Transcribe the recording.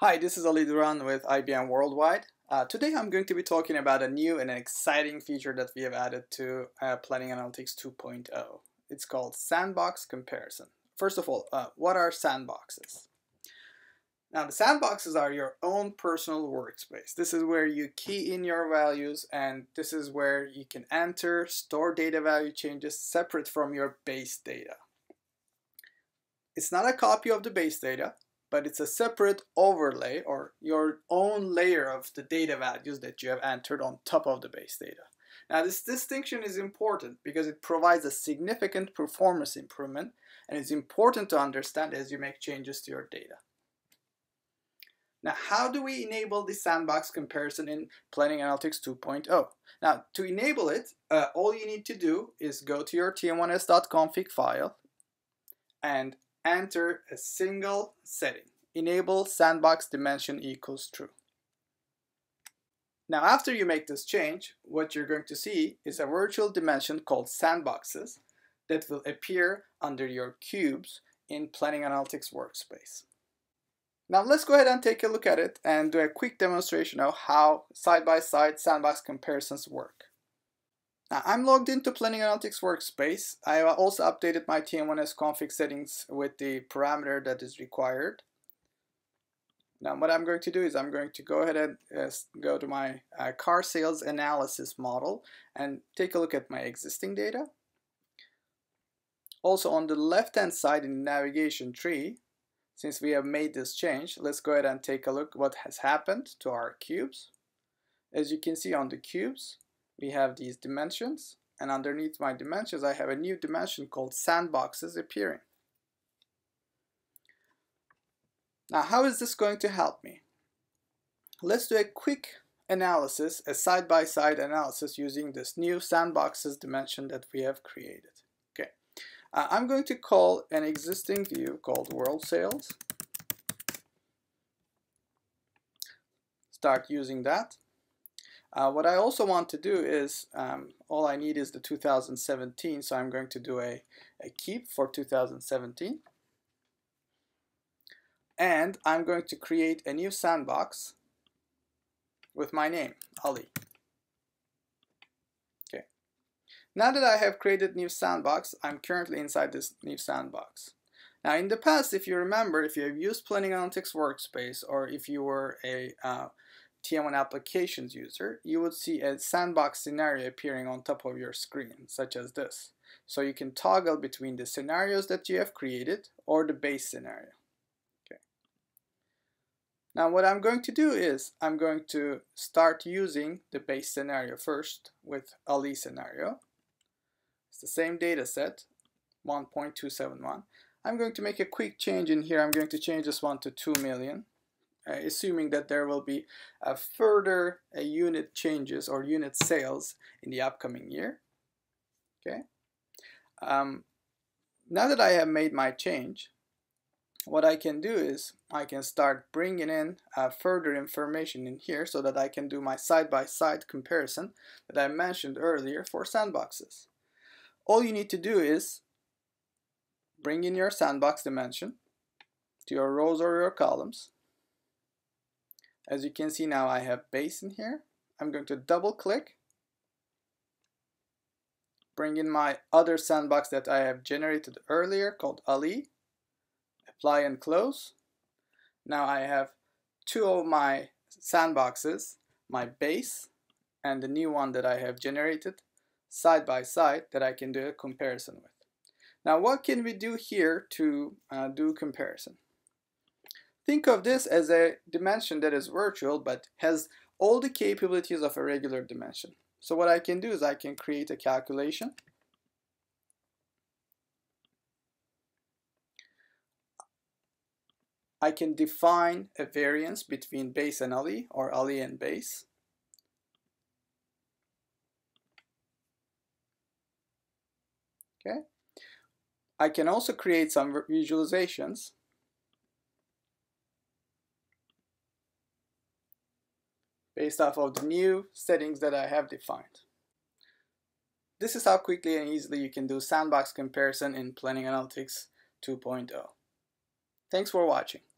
Hi, this is Ali Duran with IBM Worldwide. Today I'm going to be talking about a new and exciting feature that we have added to Planning Analytics 2.0. It's called Sandbox Comparison. First of all, what are sandboxes? Now, the sandboxes are your own personal workspace. This is where you key in your values, and this is where you can enter, store data value changes separate from your base data. It's not a copy of the base data, but it's a separate overlay or your own layer of the data values that you have entered on top of the base data. Now, this distinction is important because it provides a significant performance improvement, and it's important to understand as you make changes to your data. Now, how do we enable the sandbox comparison in Planning Analytics 2.0? Now, to enable it, all you need to do is go to your tm1s.config file and enter a single setting, enable sandbox dimension equals true. Now, after you make this change, what you're going to see is a virtual dimension called sandboxes that will appear under your cubes in Planning Analytics Workspace. Now, let's go ahead and take a look at it and do a quick demonstration of how side-by-side sandbox comparisons work. Now, I'm logged into Planning Analytics Workspace. I have also updated my TM1S config settings with the parameter that is required. Now, what I'm going to do is I'm going to go ahead and go to my car sales analysis model and take a look at my existing data. Also, on the left-hand side in the navigation tree, since we have made this change, let's go ahead and take a look what has happened to our cubes. As you can see on the cubes, we have these dimensions, and underneath my dimensions I have a new dimension called sandboxes appearing. Now, how is this going to help me? Let's do a quick analysis, a side-by-side analysis using this new sandboxes dimension that we have created. Okay, I'm going to call an existing view called worldSales. Start using that. What I also want to do is, all I need is the 2017, so I'm going to do a keep for 2017. And I'm going to create a new sandbox with my name, Ali. Okay. Now that I have created new sandbox, I'm currently inside this new sandbox. Now, in the past, if you remember, if you have used Planning Analytics Workspace, or if you were a TM1 applications user, you would see a sandbox scenario appearing on top of your screen, such as this. So you can toggle between the scenarios that you have created or the base scenario. Okay. Now, what I'm going to do is I'm going to start using the base scenario first with Ali scenario. It's the same data set, 1.271. I'm going to make a quick change in here. I'm going to change this one to 2 million. Assuming that there will be further unit changes or unit sales in the upcoming year. Okay. Now that I have made my change, what I can do is I can start bringing in further information in here so that I can do my side-by-side comparison that I mentioned earlier for sandboxes. All you need to do is bring in your sandbox dimension to your rows or your columns. As you can see now, I have base in here. I'm going to double click, bring in my other sandbox that I have generated earlier called Ali, apply and close. Now I have two of my sandboxes, my base and the new one that I have generated side by side that I can do a comparison with. Now, what can we do here to do comparison? Think of this as a dimension that is virtual but has all the capabilities of a regular dimension. So what I can do is I can create a calculation. I can define a variance between base and Ali, or Ali and base. Okay. I can also create some visualizations. Based off of the new settings that I have defined. This is how quickly and easily you can do sandbox comparison in Planning Analytics 2.0. Thanks for watching.